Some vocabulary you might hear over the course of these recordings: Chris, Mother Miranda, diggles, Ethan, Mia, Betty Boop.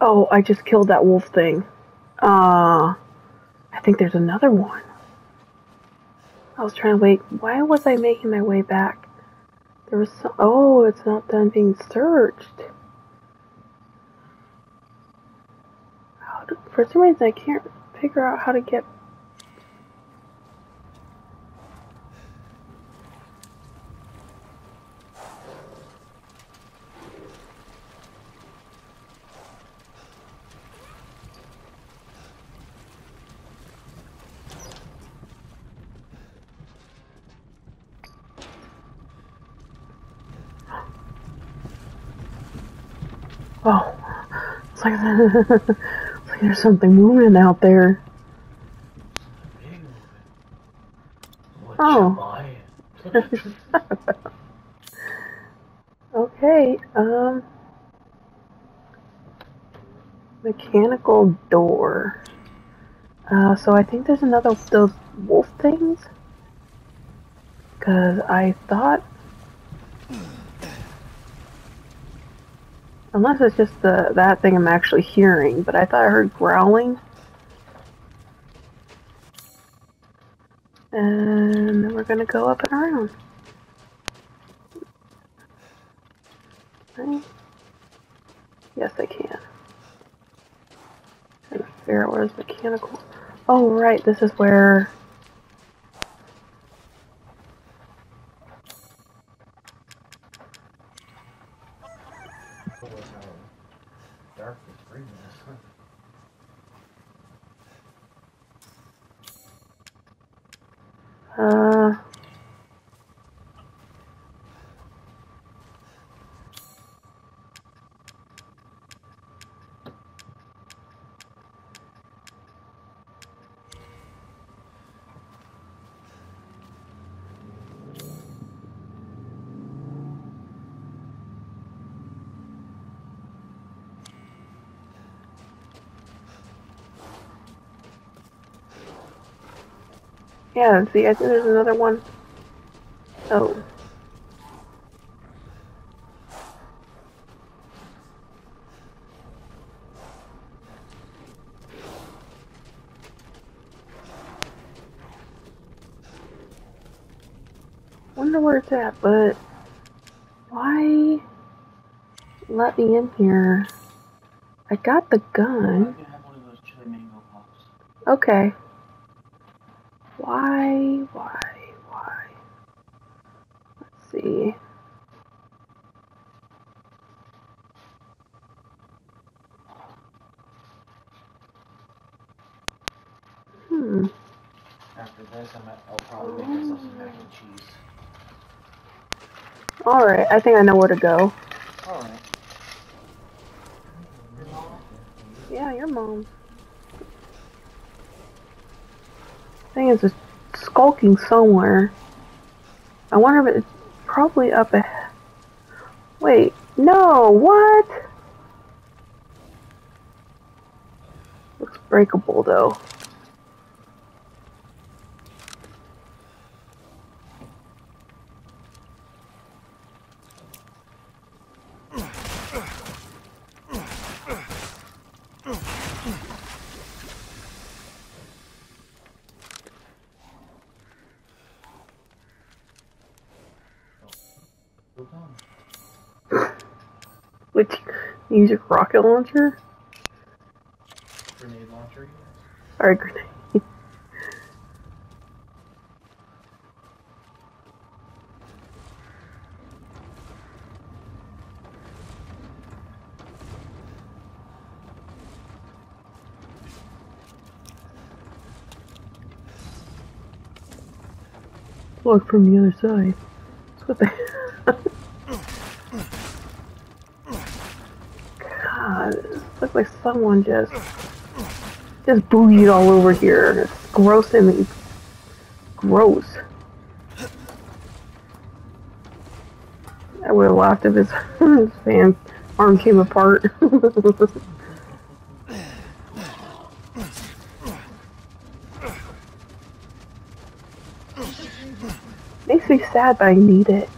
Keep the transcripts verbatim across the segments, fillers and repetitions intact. Oh, I just killed that wolf thing. Uh, I think there's another one. I was trying to wait. Why was I making my way back? There was some... Oh, it's not done being searched. How do, for some reason, I can't figure out how to get... Oh, it's like, it's like there's something moving out there. What oh. Okay, um... mechanical door. Uh, so I think there's another of those wolf things. Because I thought... Unless it's just the that thing I'm actually hearing, but I thought I heard growling. And then we're gonna go up and around. Right? Yes, I can. Trying to figure out where's mechanical. Oh, right, this is where. Uh, Yeah, see, I think there's another one. Oh. Wonder where it's at, but why let me in here? I got the gun. Okay. Why, why, why? Let's see. Hmm. After this, I'm at, I'll probably make myself some mac and cheese. Alright, I think I know where to go. Alright. Your mom? Yeah, your mom. Thing is just skulking somewhere. I wonder if it's probably up ahead. Wait, no, what? Looks breakable though. Which, use your rocket launcher? Grenade launcher? Or a grenade. Look from the other side. That's what the... Looks like someone just just boogied all over here. It's gross in the gross. I would have laughed if his, his fan arm came apart. Makes me sad, but I need it.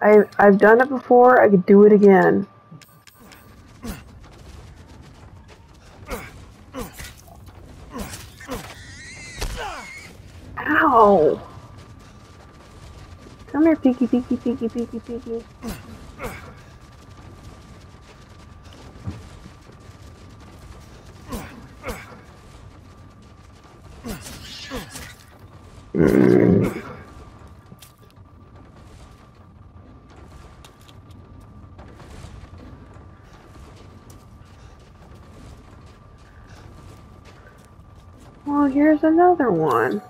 I, I've done it before, I could do it again. Ow! Come here, peeky, peeky, peeky, peeky, peeky. Well, here's another one.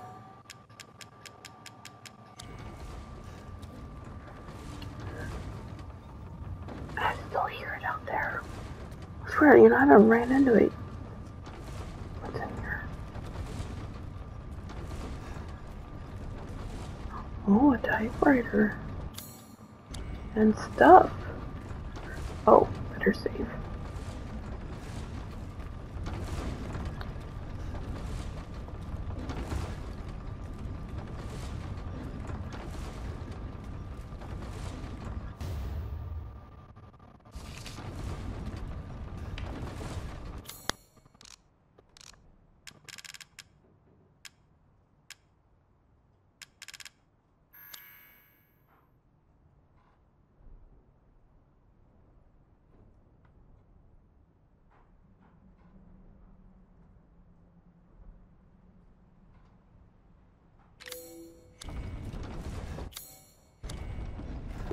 I still hear it out there. I swear, you know, I haven't ran into it. What's in here? Oh, a typewriter. And stuff. Oh, better save.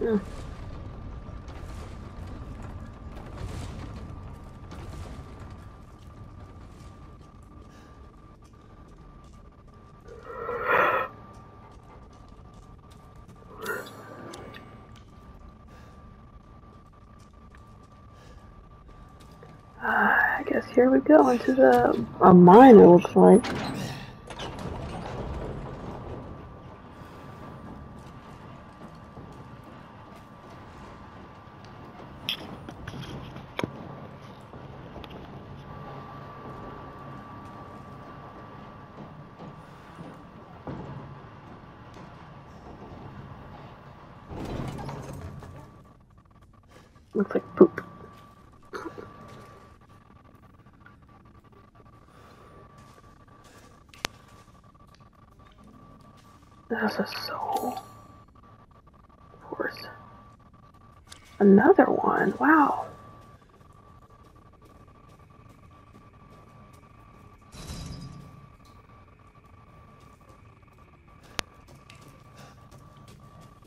Mm. Uh, I guess here we go into the a mine, it looks like. Looks like poop. That's a soul. Of course. Another one. Wow.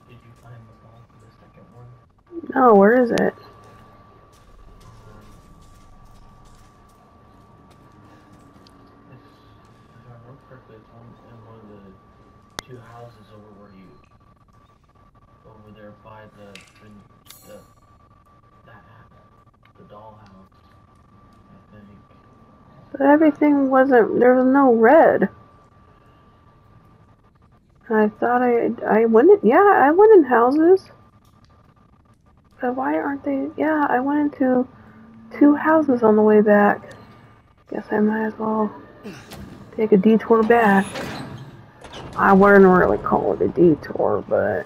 Did you find the ball for the second one? No, where is it? But everything wasn't, there was no red. I thought I, I went in, yeah, I went in houses. But why aren't they, yeah, I went into two houses on the way back. Guess I might as well take a detour back. I wouldn't really call it a detour, but...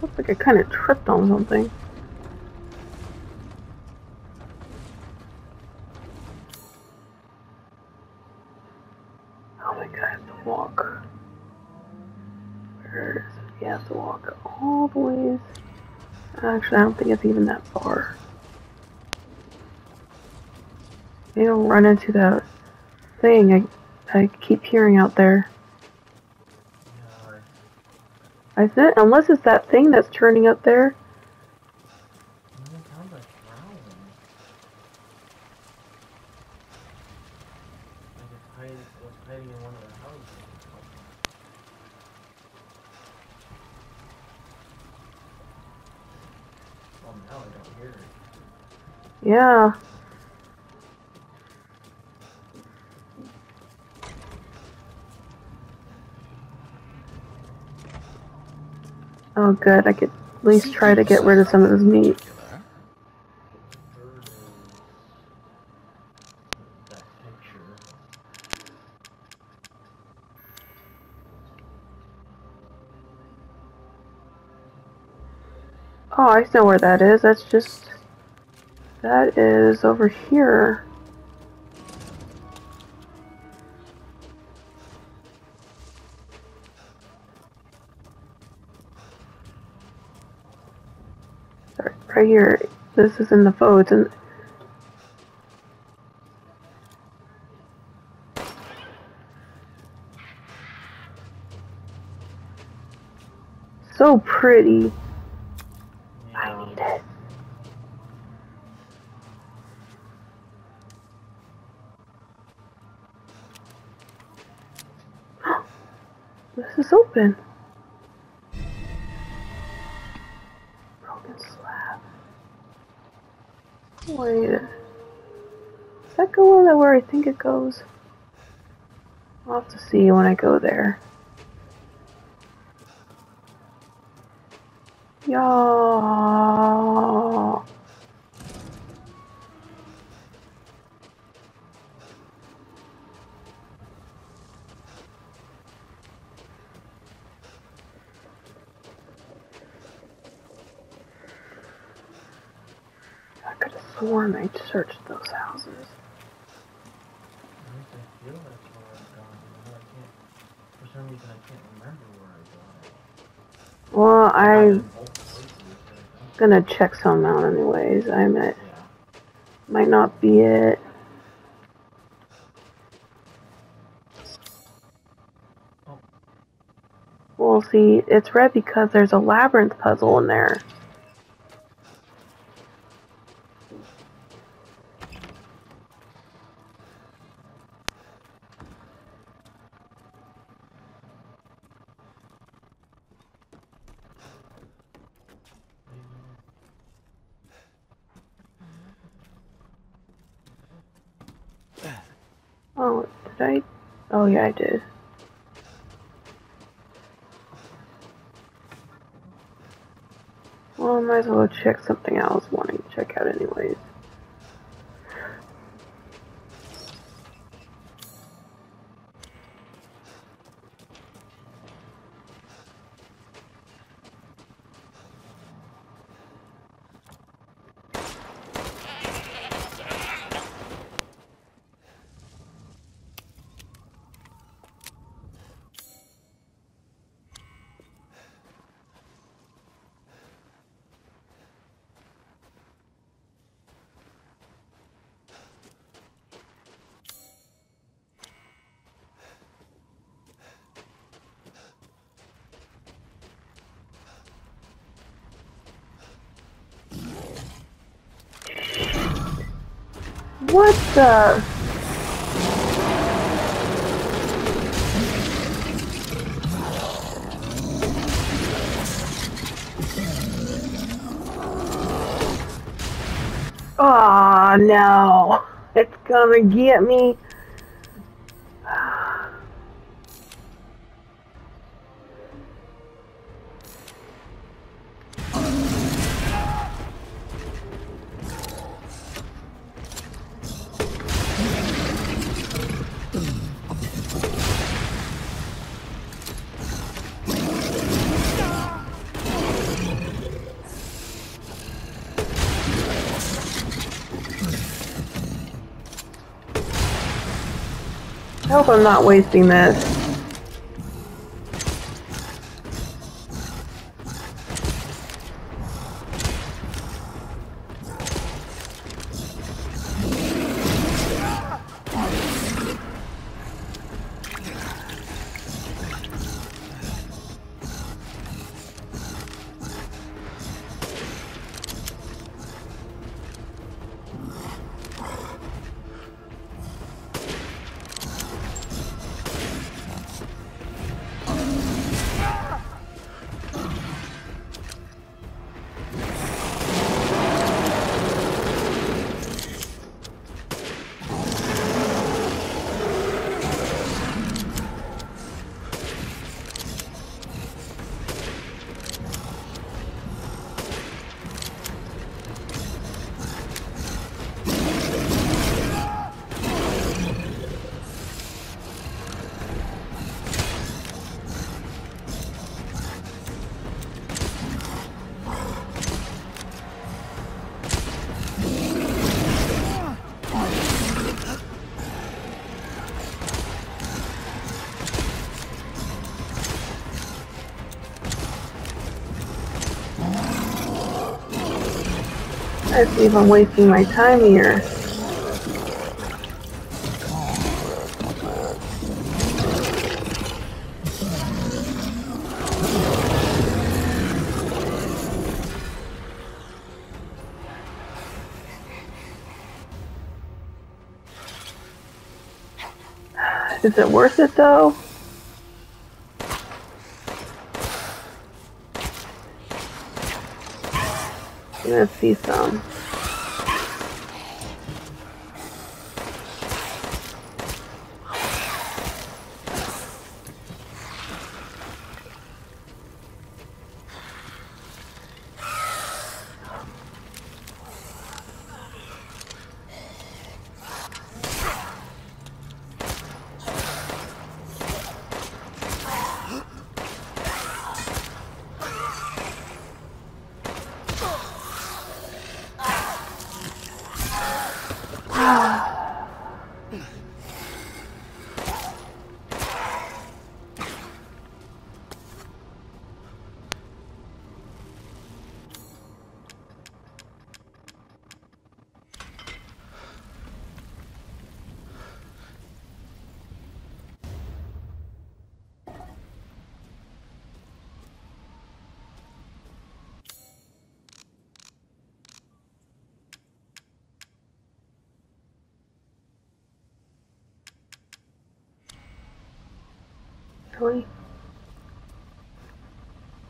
Looks like I kind of tripped on something. Oh my god, I have to walk. Where is it? Yeah, I have to walk all the ways. Actually, I don't think it's even that far. Maybe I'll run into that thing I, I keep hearing out there. I said, unless it's that thing that's turning up there. Oh, now I don't hear her. Yeah. Oh, good. I could at least try to get rid of some of this meat. Oh, I know where that is. That's just... That is over here. Sorry, right here. This is in the boat, and so pretty. This is open. Broken slab. Wait. Is that going that where I think it goes? I'll have to see when I go there. Y'all. Sworn I searched those houses. I feel that's where I've gone. I can't, for some reason, I can't remember where I've gone. Well, I'm gonna check some out anyways. I might, yeah. might not be it. Oh. Well, see, it's red because there's a labyrinth puzzle in there. Oh, did I? Oh, yeah, I did. Well, I might as well check something I was wanting to check out anyways. What the? Oh no! It's gonna get me. I hope I'm not wasting this. Let's see if I'm wasting my time here. Is it worth it though? Let's see some.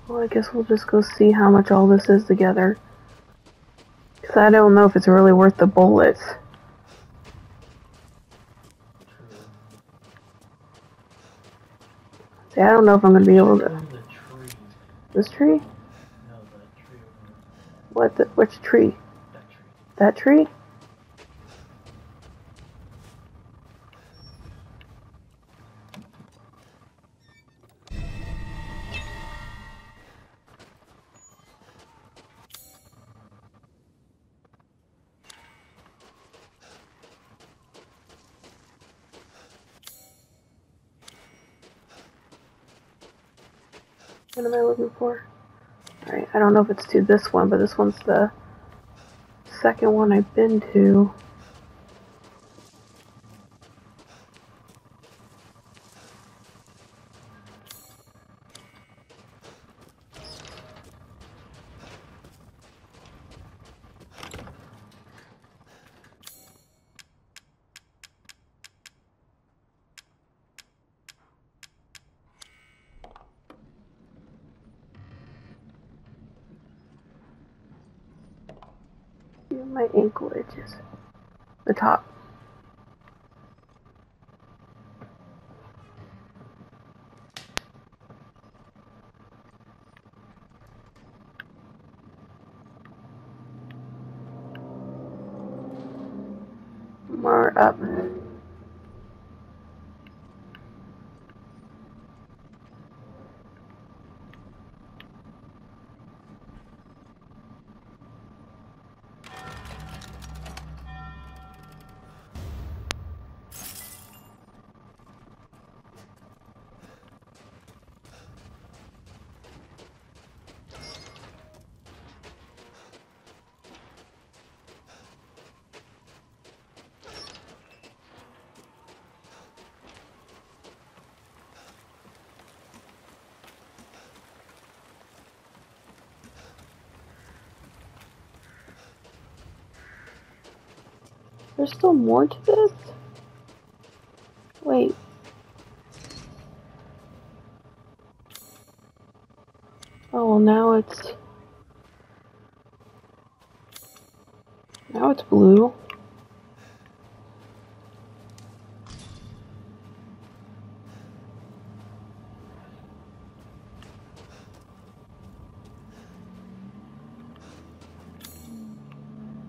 Well, I guess we'll just go see how much all this is together. Because I don't know if it's really worth the bullets. See, I don't know if I'm going to be able to... This tree? No, that tree. What? The... Which tree? That tree? That tree? What am I looking for? Alright, I don't know if it's to this one, but this one's the second one I've been to. My ankle itches. The top. More up. There's still more to this? Wait. Oh, well now it's... Now it's blue.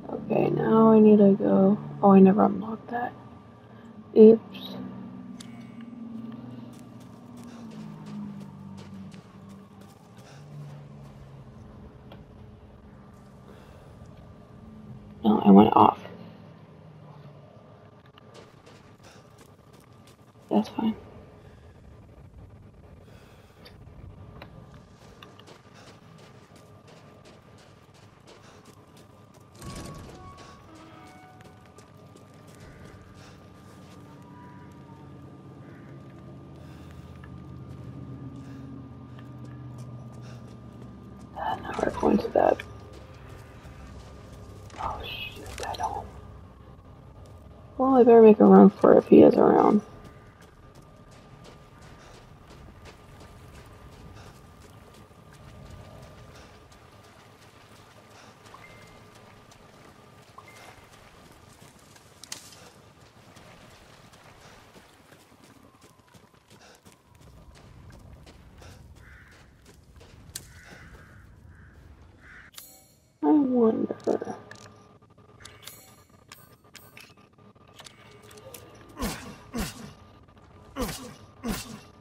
Okay, now I need to go... Oh, I never unlocked that. Oops. No, I went off. That's fine. probably better make a run for it if he is around.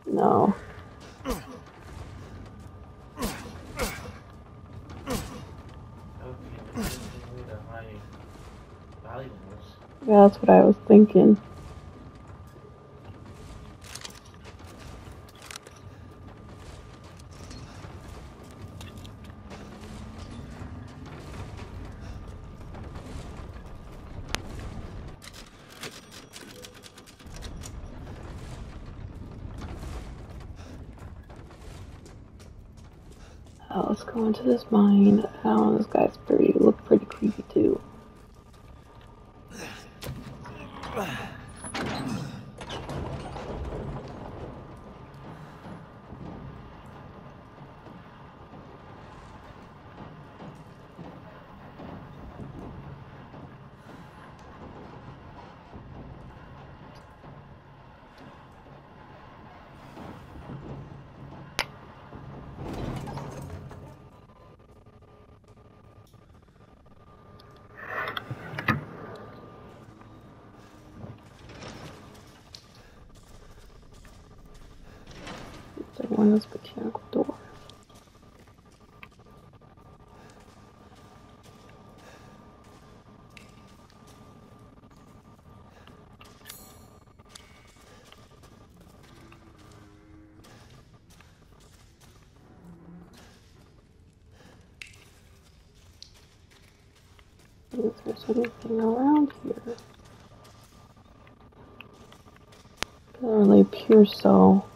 No. Yeah, that's what I was thinking. Let's go into this mine. Oh, this guy's pretty, look pretty creepy too. On this mechanical door. If there's anything around here, doesn't really appear so.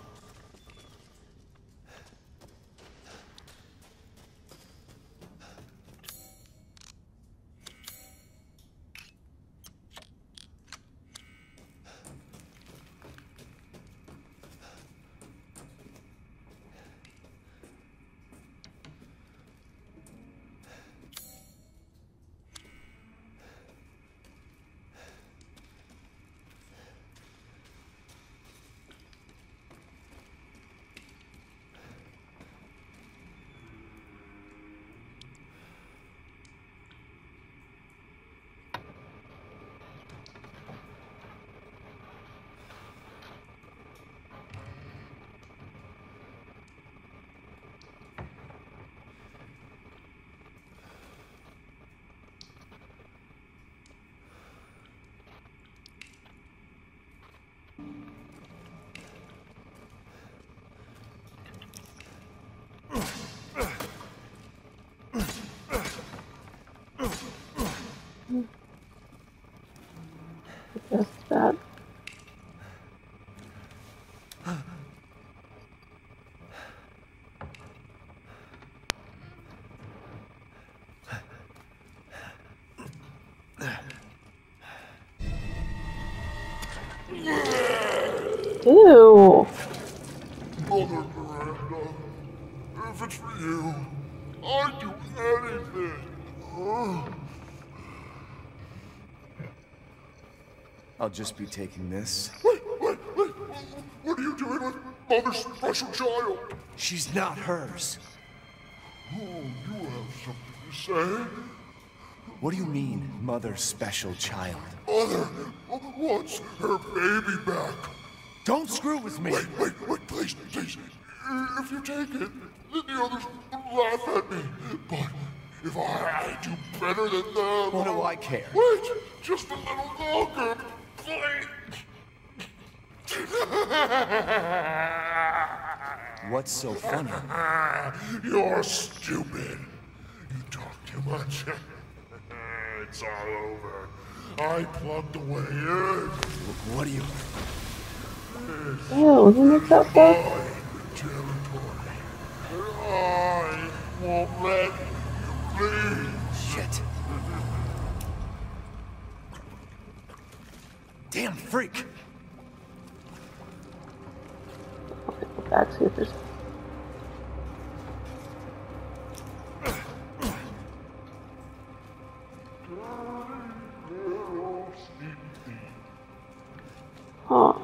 Just that. Ew. Mother Miranda, if it's for you, I'd do anything. Ugh. I'll just be taking this. Wait, wait, wait! What are you doing with Mother's special child? She's not hers. Oh, you have something to say? What do you mean, Mother's special child? Mother wants her baby back. Don't screw with me! Wait, wait, wait, please, please. If you take it, then the others laugh at me. But if I, I do better than them... What do I care? Wait, just a little longer. What's so funny? You're stupid. You talk too much. It's all over. I plugged away in. What do you... Oh, who makes that stuff? I won't let you leave. Shit. Damn freak. Get back, see if there's... Huh.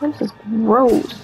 This is gross.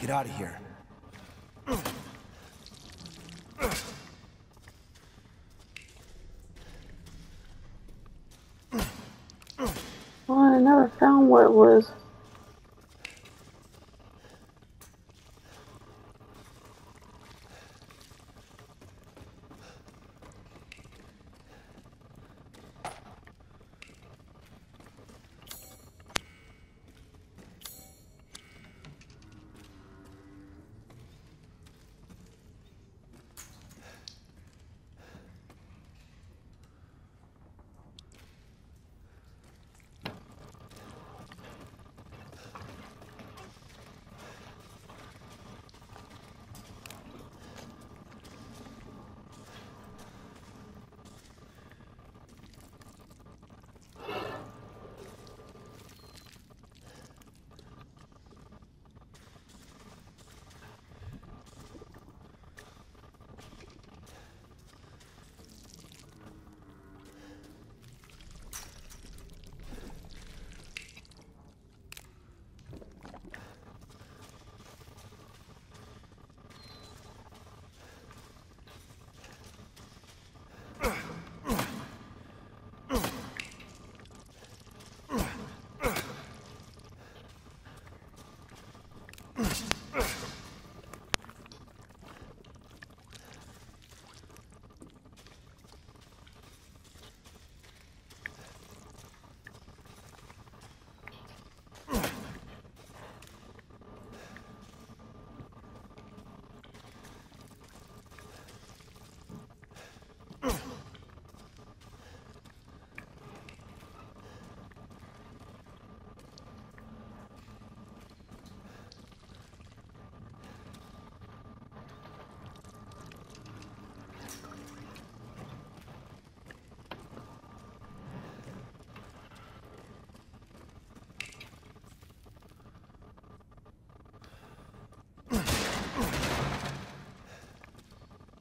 Get out of here. Well, I never found what it was.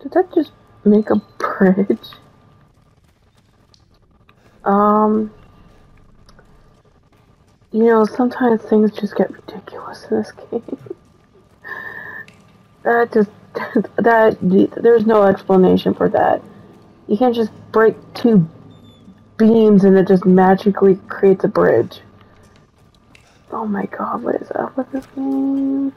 Did that just make a bridge? Um, you know, sometimes things just get ridiculous in this game. That just, that, there's no explanation for that. You can't just break two beams and it just magically creates a bridge. Oh my god, what is up with this game?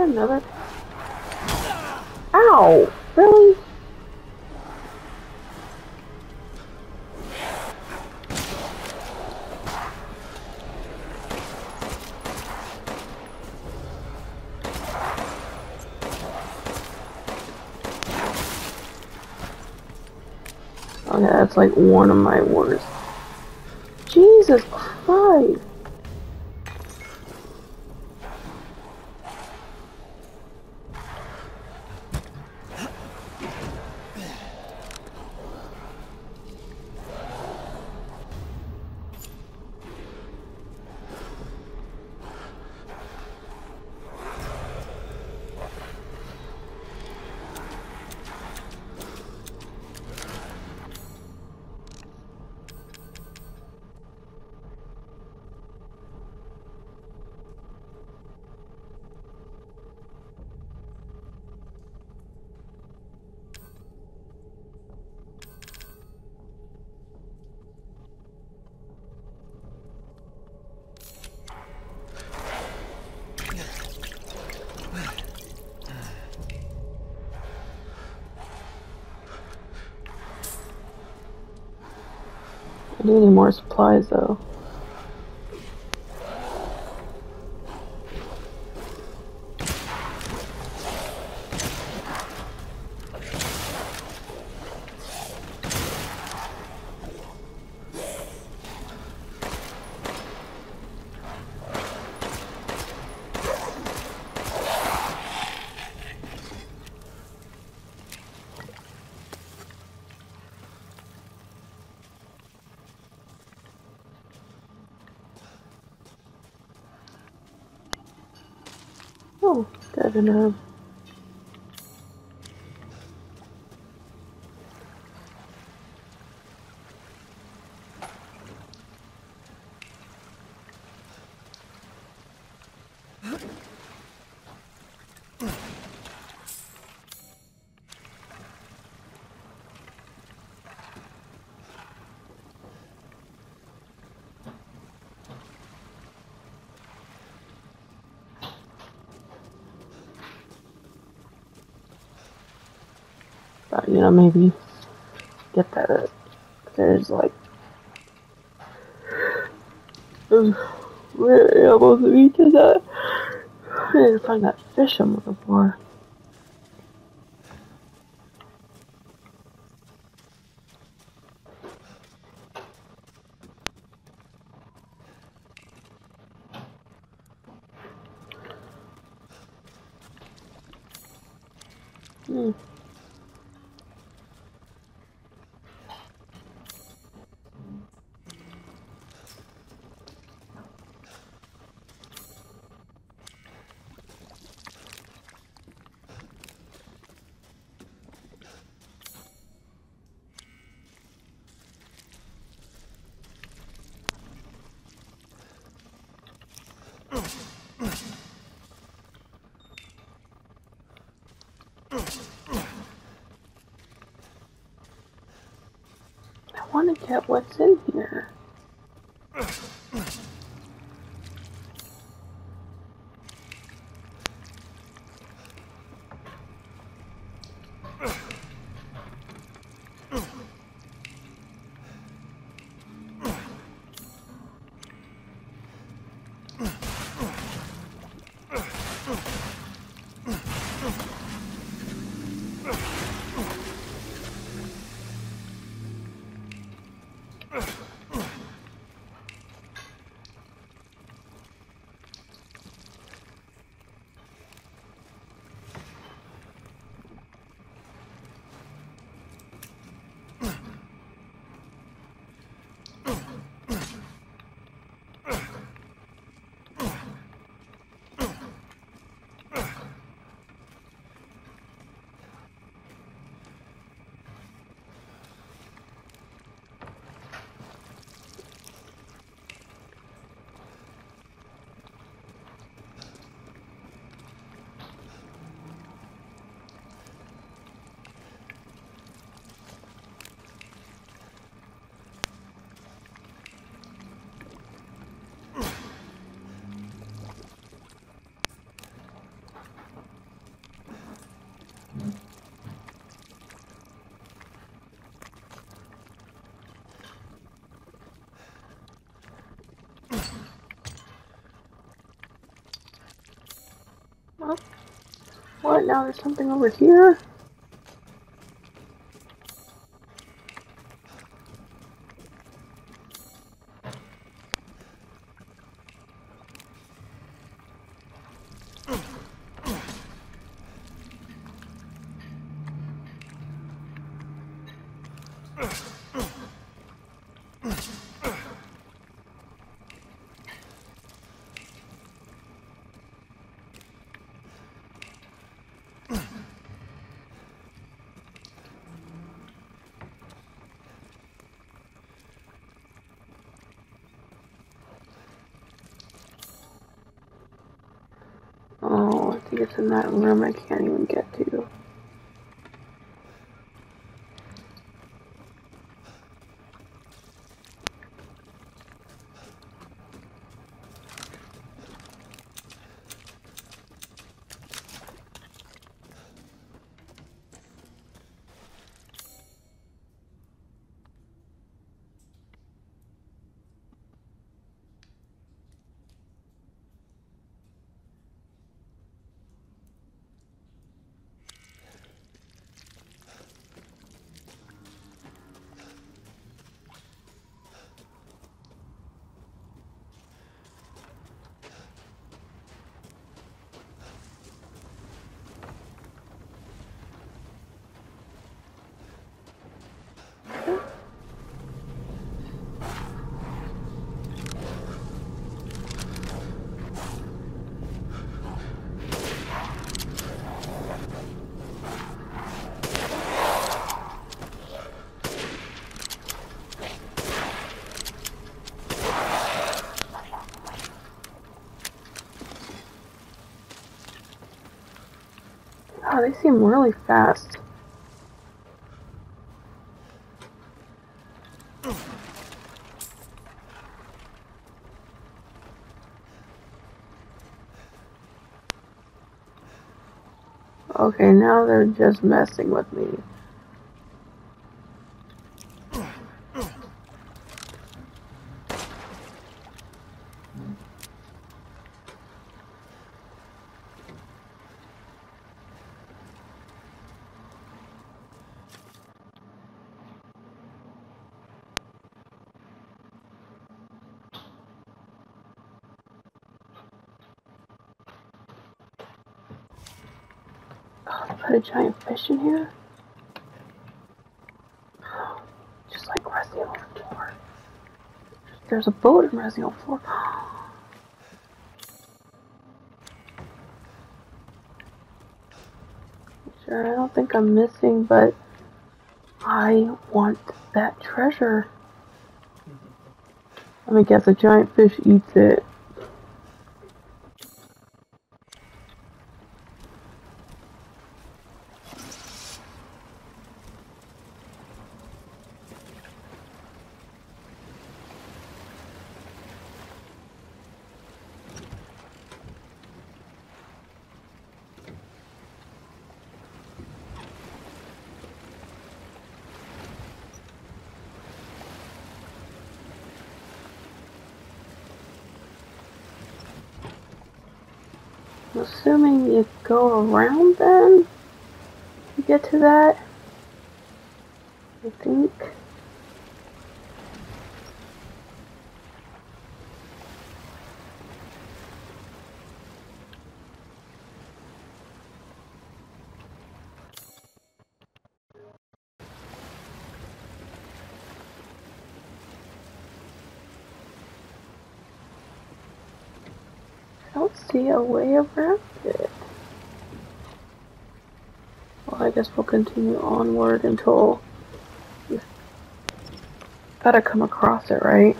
that another? Ow! Really? Okay, that's like one of my worst. Jesus Christ! I need any more supplies though. Oh, dead enough. But, you know, maybe get that up. There's like those rare animals that we did that. I need to find that fish I'm looking for. Hmm. I want to get what's in here. What? Now there's something over here? It's in that room I can't even get to. Oh, they seem really fast. Okay, now they're just messing with me. Put a giant fish in here. Just like Resident Evil four. There's a boat in Resident Evil four. Sure, I don't think I'm missing, but I want that treasure. Let me guess, a giant fish eats it. I'm assuming you go around then to get to that, I think. See a way around it. Well, I guess we'll continue onward until you've gotta come across it, right?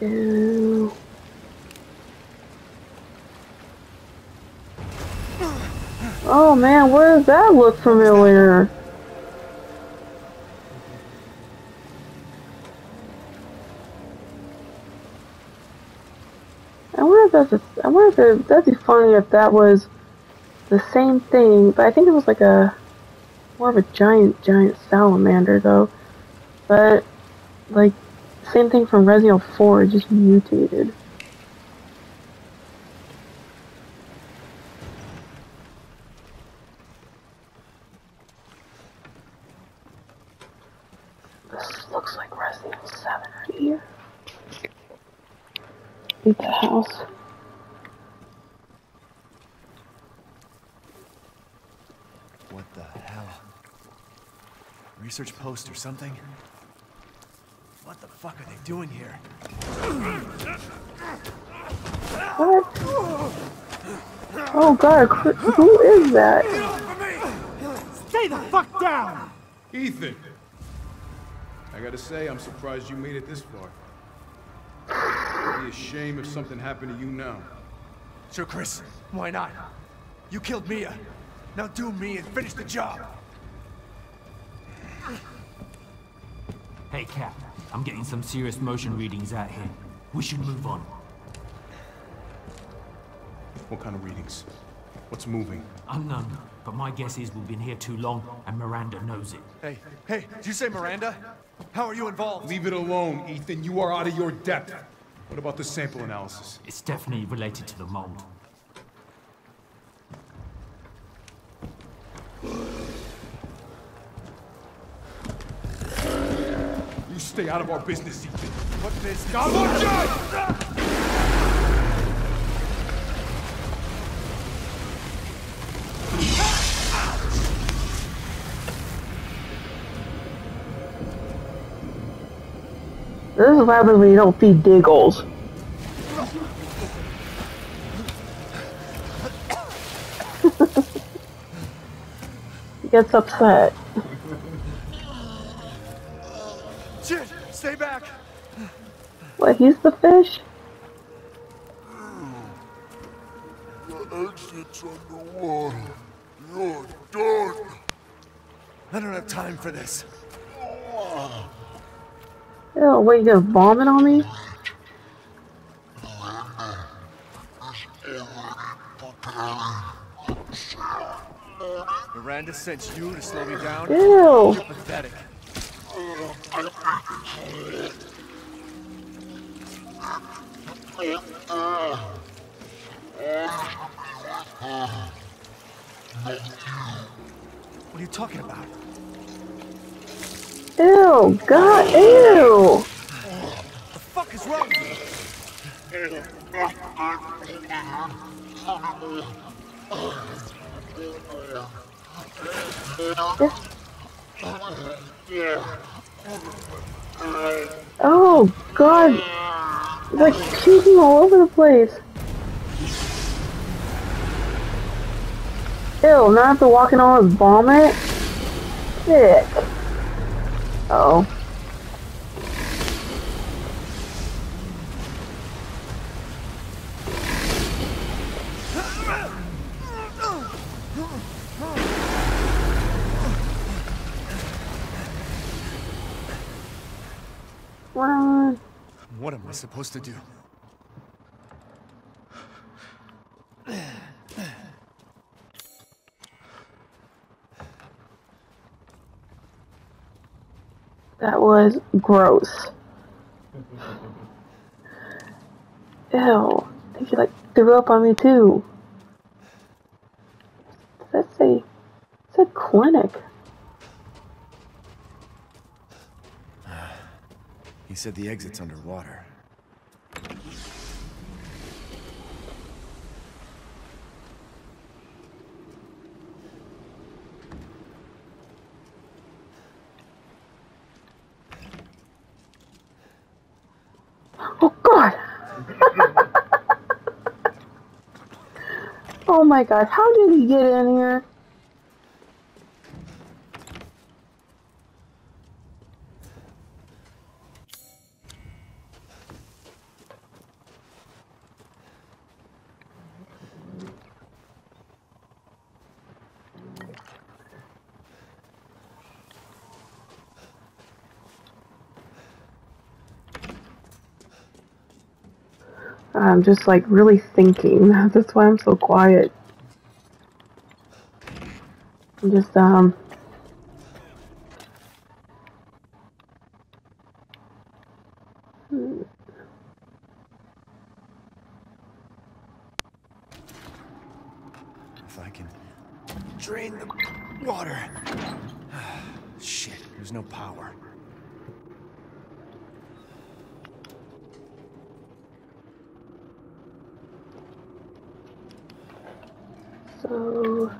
Ew. Oh man, where does that look familiar? I wonder if that'd be funny if that was the same thing, but I think it was like a more of a giant, giant salamander though. But like Same thing from Resident Evil four, it just mutated. This looks like Resident Evil seven right here. Look at the house. What the hell? Research post or something? What the fuck are they doing here? What? Oh god, who is that? Stay the fuck down! Ethan! I gotta say, I'm surprised you made it this far. It'd be a shame if something happened to you now. Sure, Chris, why not? You killed Mia. Now do me and finish the job! Hey, Cap. I'm getting some serious motion readings out here. We should move on. What kind of readings? What's moving? Unknown, but my guess is we've been here too long, and Miranda knows it. Hey, hey, did you say Miranda? How are you involved? Leave it alone, Ethan. You are out of your depth. What about the sample analysis? It's definitely related to the mold. You stay out of our business, Ethan. What business? God won't judge! This is what happens when you don't feed diggles. He gets upset. Stay back. What? He's the fish. The exit's underwater. You're done. I don't have time for this. Oh, wait, you gonna vomit on me? Miranda sent you to slow me down. Ew. You're pathetic. What are you talking about? Ew, God, ew! What the fuck is wrong with you? Oh god, it's like cheating all over the place. Ew, now I have to walk in all his vomit? Sick. Uh oh. What am I supposed to do? That was gross. Ew. I think she like threw up on me too. That's a it's a clinic. He said the exit's underwater. Oh god! Oh my god, how did he get in here? I'm just like really thinking. That's why I'm so quiet. I'm just um if I can drain the water. Shit, there's no power. So...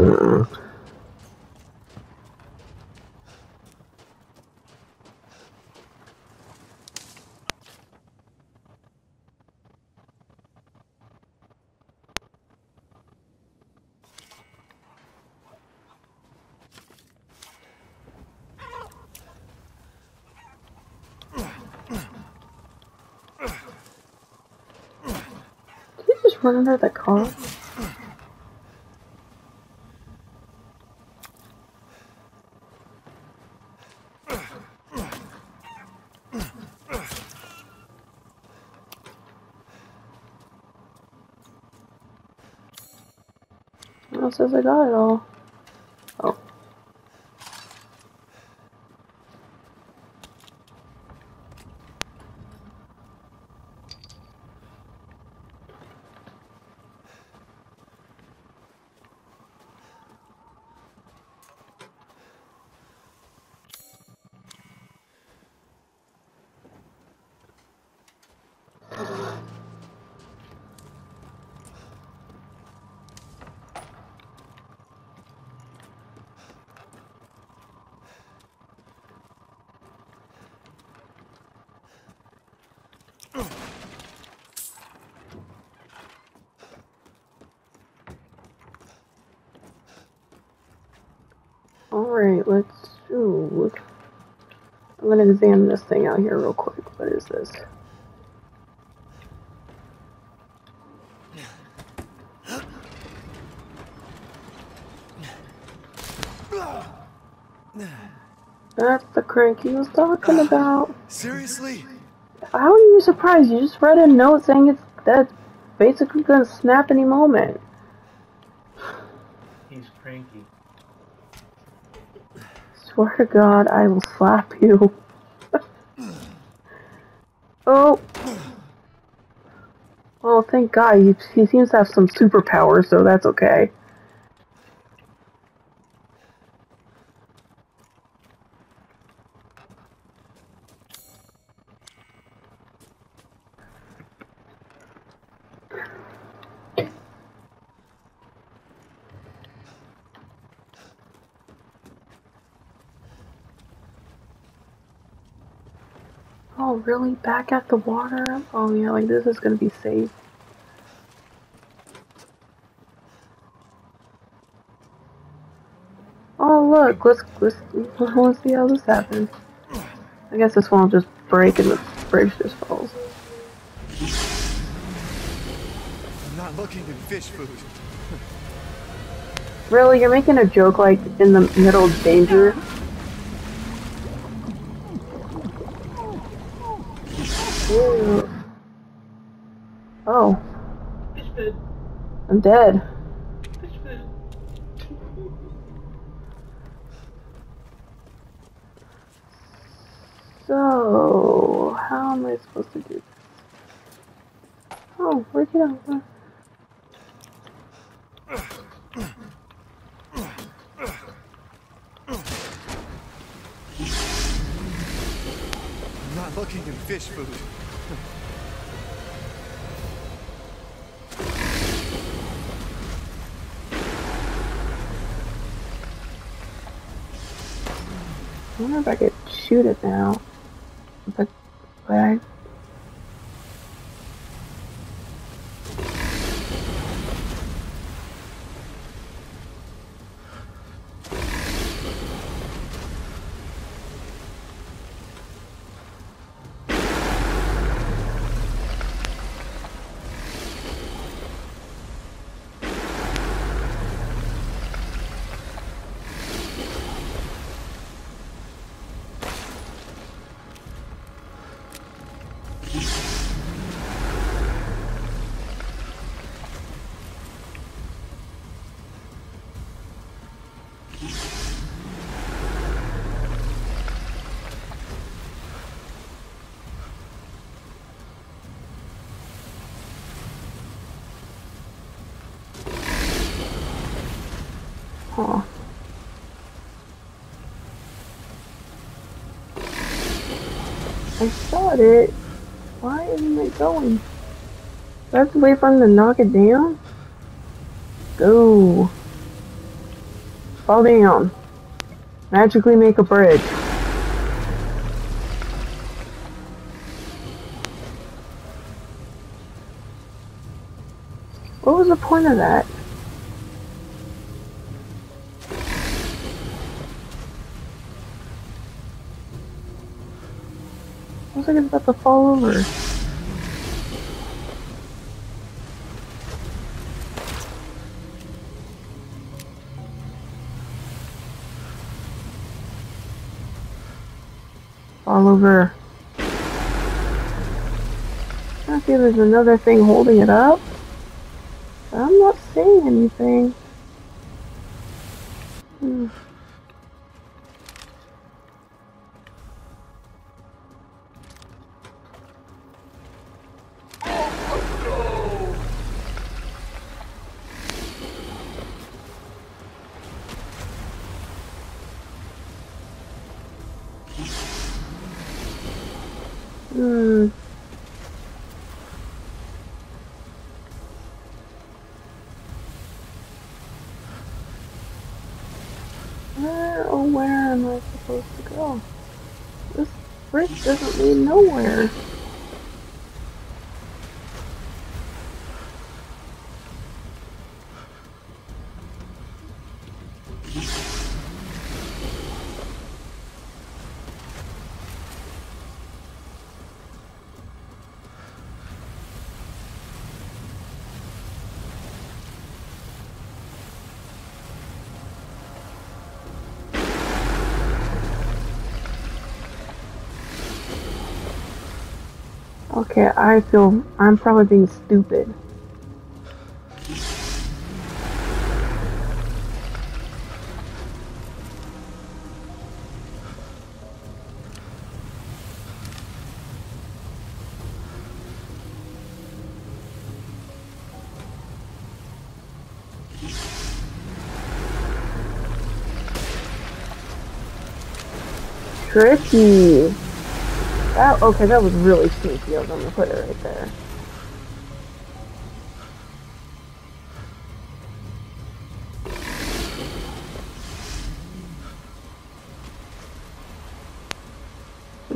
Uh-uh. Did he just run under the car? Says I got it all. Oh. Alright, let's do... I'm gonna examine this thing out here real quick. What is this? That's the crank he was talking about. Seriously? How are you surprised? You just read a note saying it's that's basically gonna snap any moment. He's cranky. Swear to God, I will slap you. Oh. Well, thank God. He, he seems to have some superpowers, so that's okay. Oh, really? Back at the water? Oh, yeah, like this is gonna be safe. Oh, look, let's, let's, let's see how this happens. I guess this one will just break and the bridge just falls. I'm not looking at fish food. Really? You're making a joke like in the middle of danger? Ooh. Oh. I'm dead. So, how am I supposed to do this? Oh, where'd you go? I'm not looking at fish food. I wonder if I could shoot it now, but, but I... Oh. I shot it. Why isn't it going? Do I have to wait for him to knock it down? Go. Fall down. Magically make a bridge. What was the point of that? Looks like it's about to fall over. Fall over. I feel there's another thing holding it up. I'm not seeing anything. Hmm. Hmm. Where or oh, where am I supposed to go? This bridge doesn't lead nowhere. Okay, I feel I'm probably being stupid. Tricky. That, okay, that was really sneaky. I was gonna put it right there.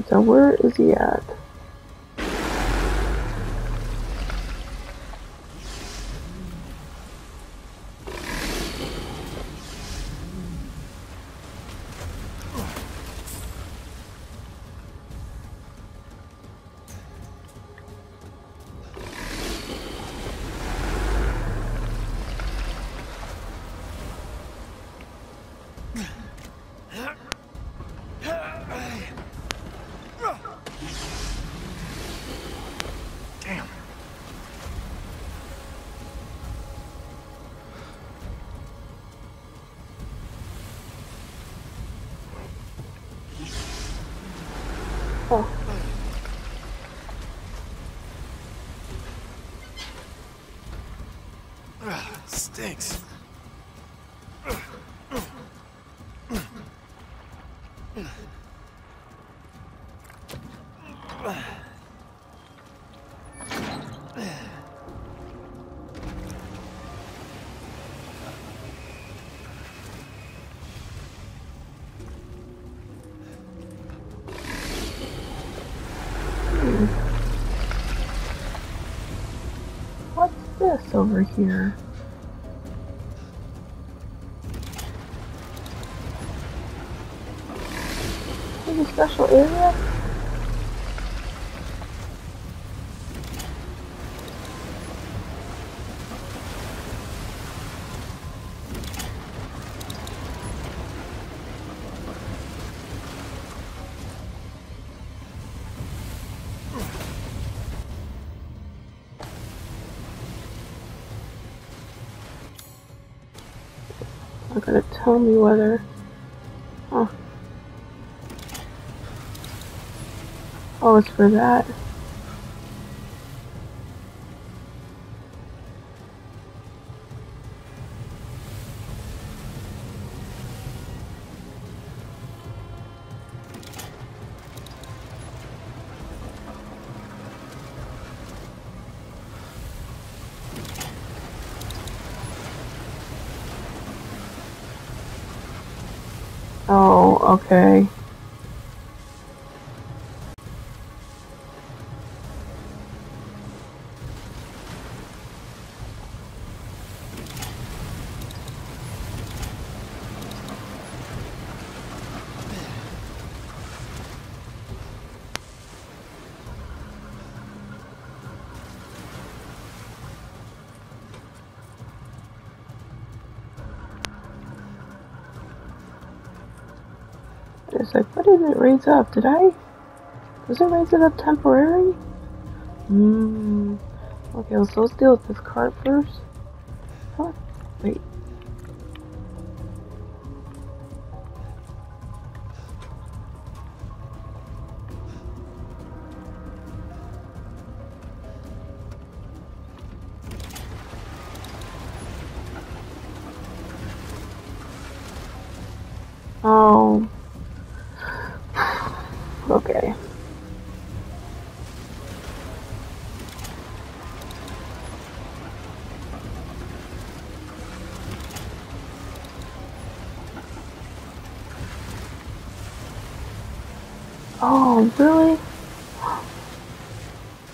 So where is he at? Oh. Uh, stinks. Uh, uh, uh, uh, uh, uh, This over here. Is this a special area? Not gonna tell me whether. Huh. Oh, it's for that. Oh, okay. It's like, what did it raise up? Did I? Does it raise it up temporary? Hmm. Okay, let's, let's deal with this cart first. Huh? Wait. Oh. Okay. Oh, really?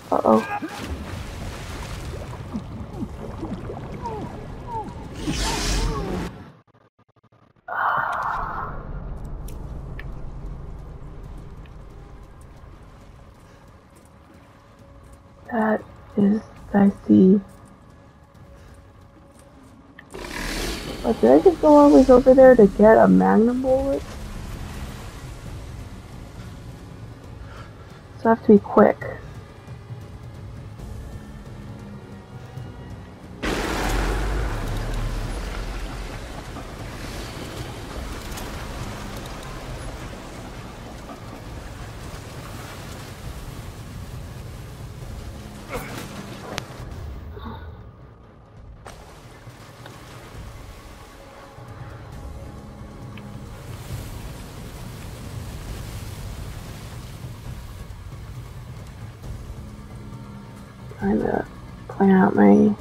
Uh-oh. That is dicey. Oh, did I just go all the way over there to get a magnum bullet? So I have to be quick. Trying to plan out my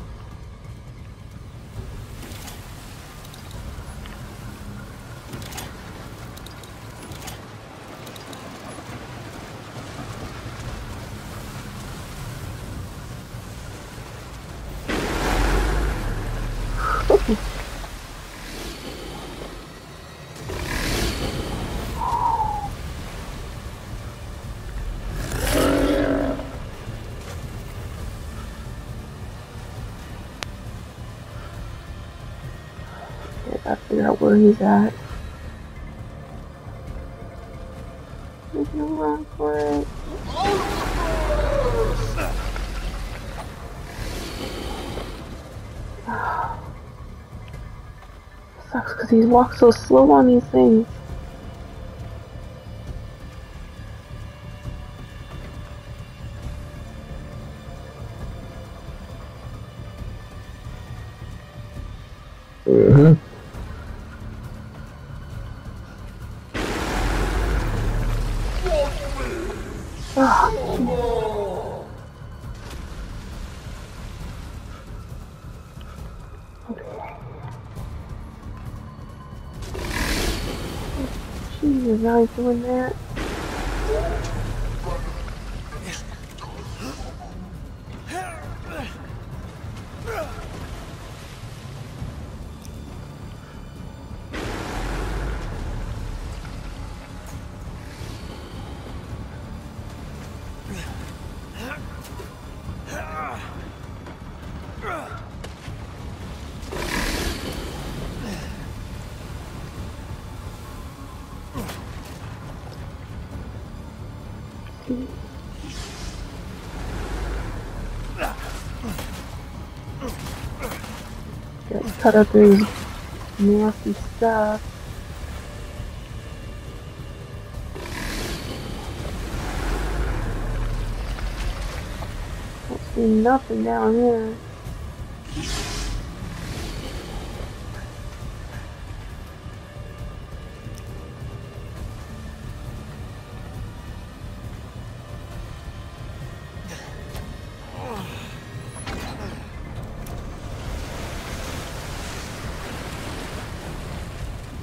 I figure out where he's at. We can run for it. Sucks because he walks so slow on these things. Mm-hmm. Oh. Okay. Jesus, now he's doing that. Getting cut up through nasty stuff. Don't see nothing down here.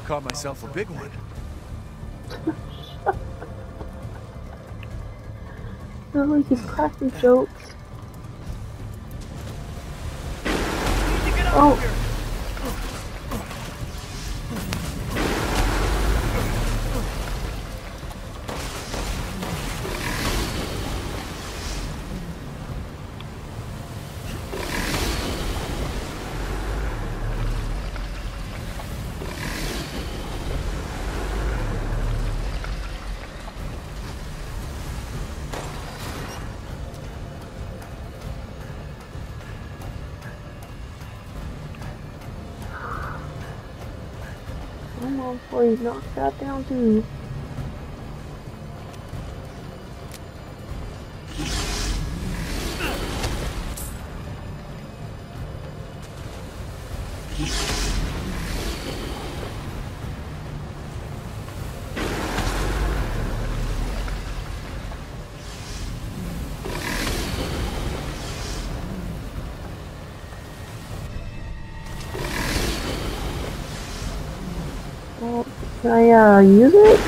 Caught myself a big one. No, he's cracking jokes. Oh. Come on, please, knock that down too. Can I, uh, use it?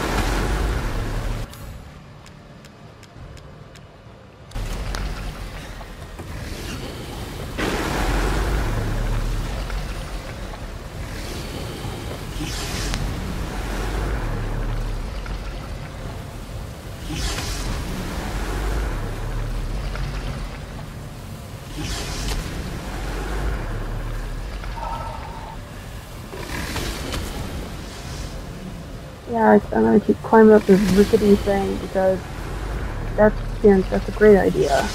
Yeah, I'm gonna keep climbing up this rickety thing because that's that's a great idea.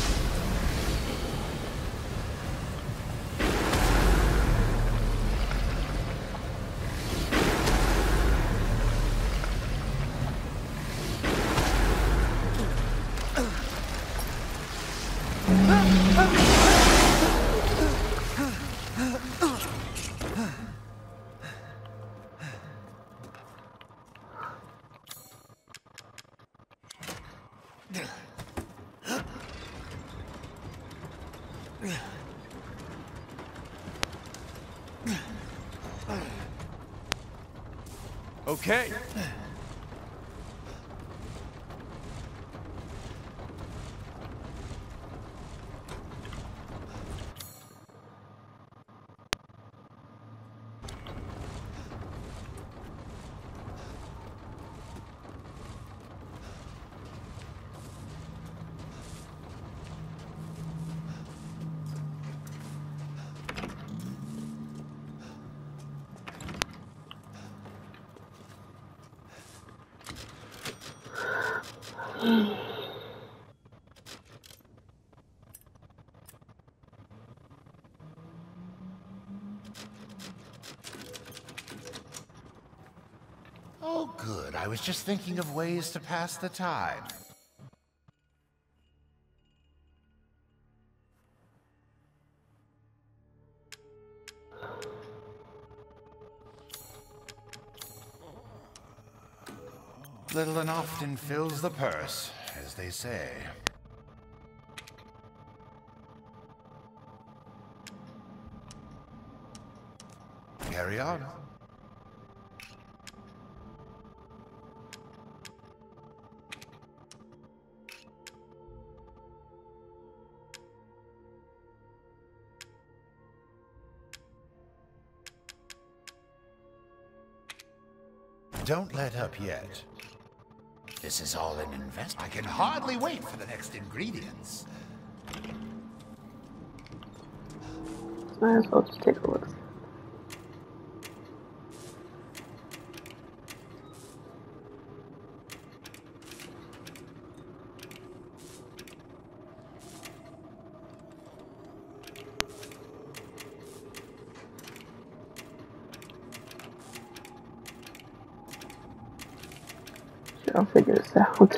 Okay. Oh, good. I was just thinking of ways to pass the time. Little and often fills the purse, as they say. Carry on. Don't let up yet. This is all an investment. I can hardly wait for the next ingredients. Might as well just take a look. I'll figure this out.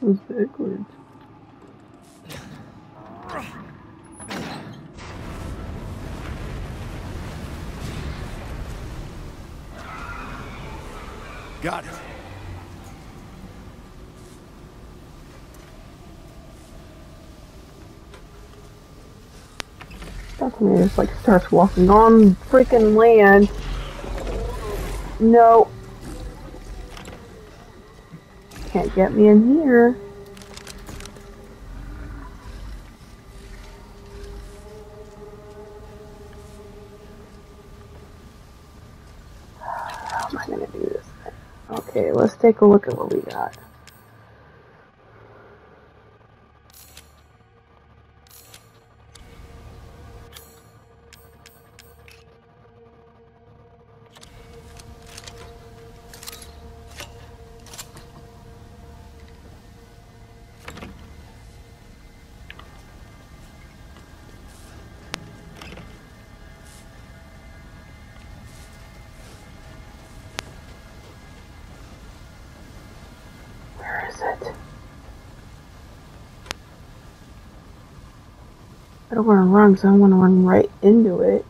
Those backwards. Got it. That's when he just like starts walking on freaking land. No. Can't get me in here. How am I gonna do this thing? Okay, let's take a look at what we got. I don't want to run because I want to run right into it.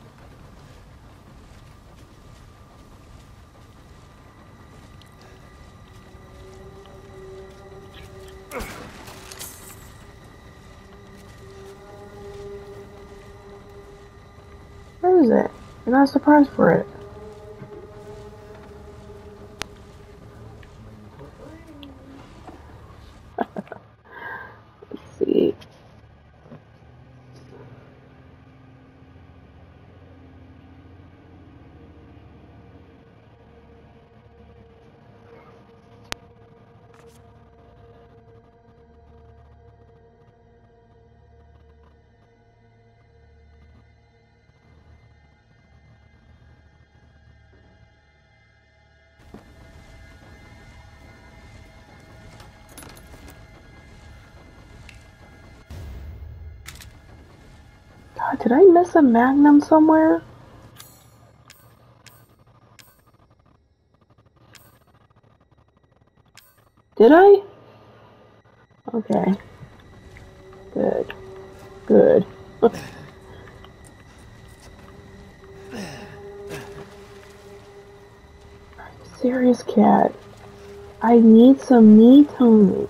Where is it? You're not surprised for it. Did I miss a magnum somewhere? Did I? Okay. Good. Good. Serious cat. I need some meat, Tony.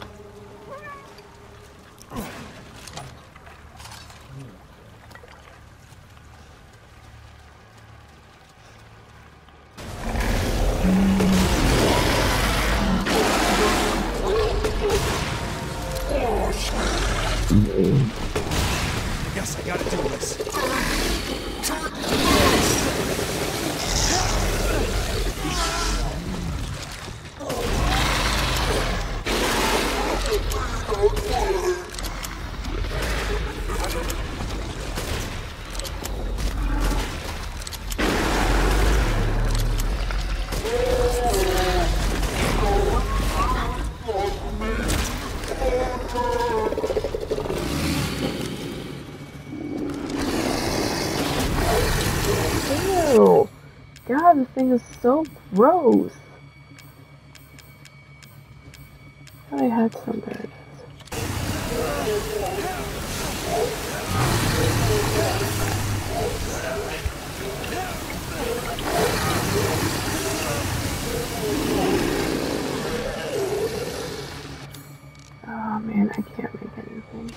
Is so gross. I had something. Oh man, I can't make anything.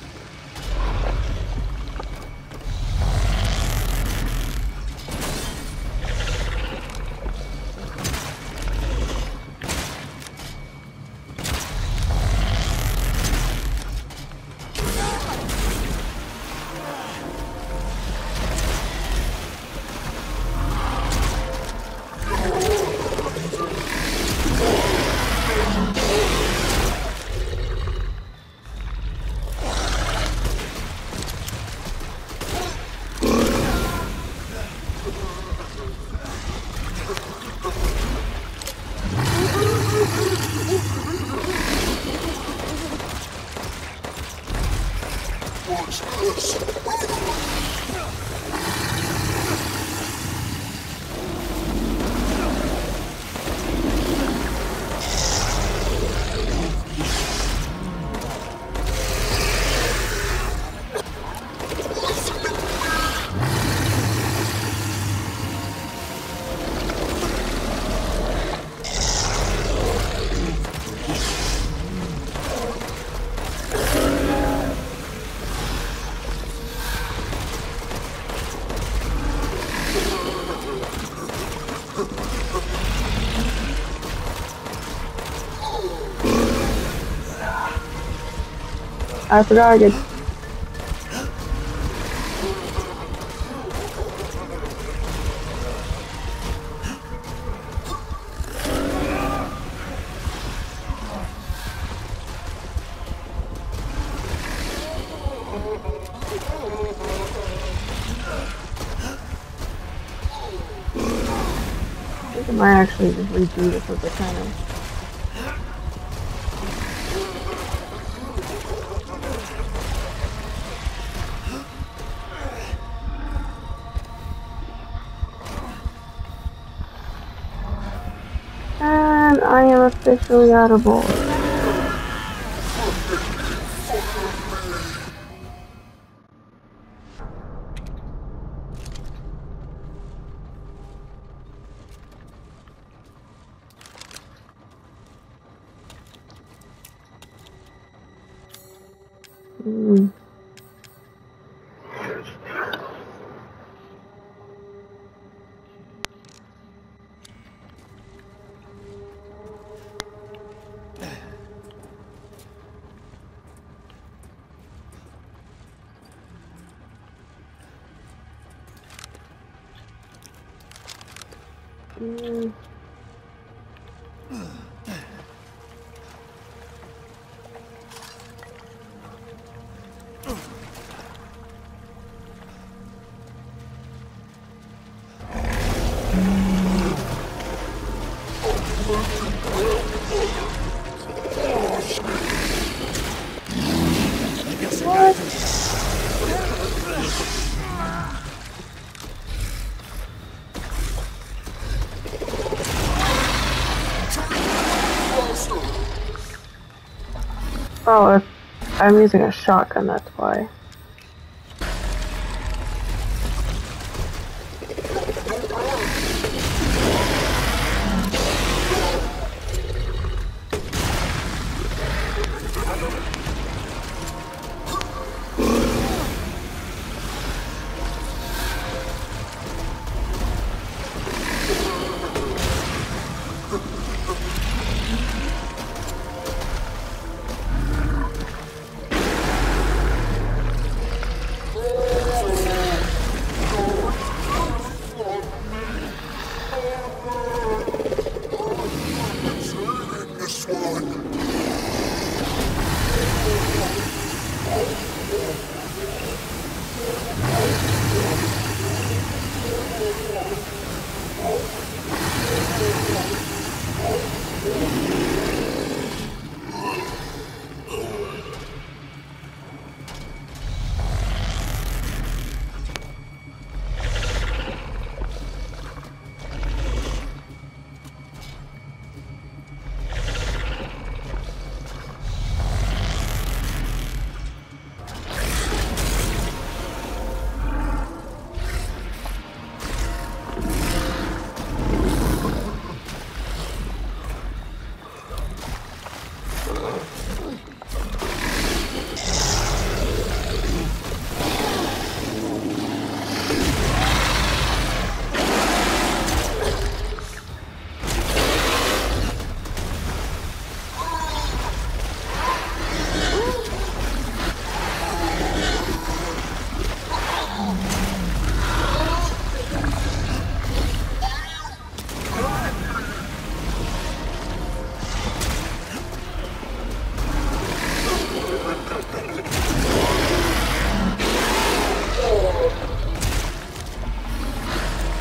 I forgot I could. I think I might actually just redo this with the kind of. I am officially out of ball. Mm. Mm. Oh, I'm using a shotgun, that's why.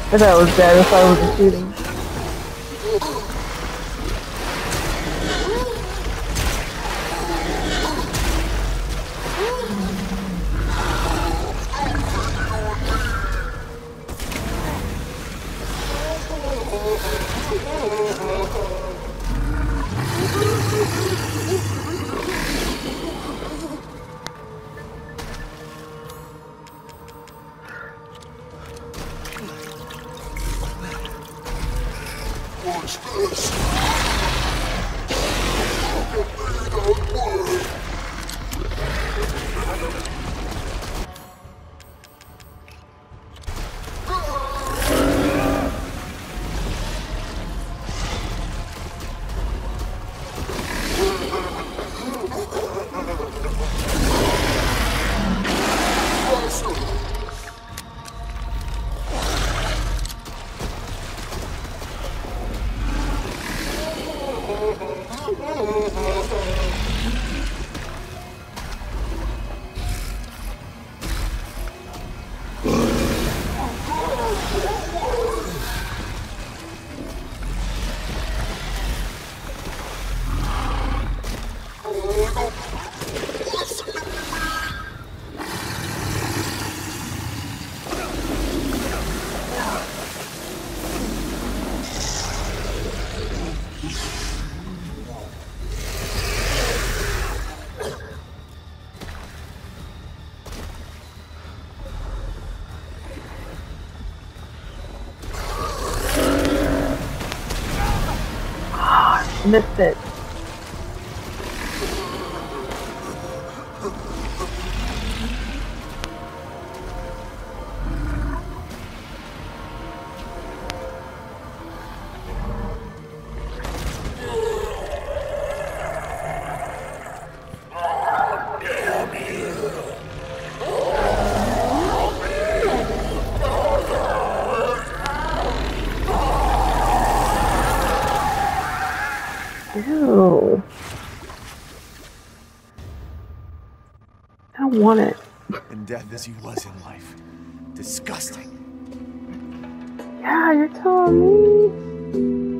I thought it was bad if I wasn't shooting. missed it. Ew. I don't want it. In death as he was in life. Disgusting. Yeah, you're telling me.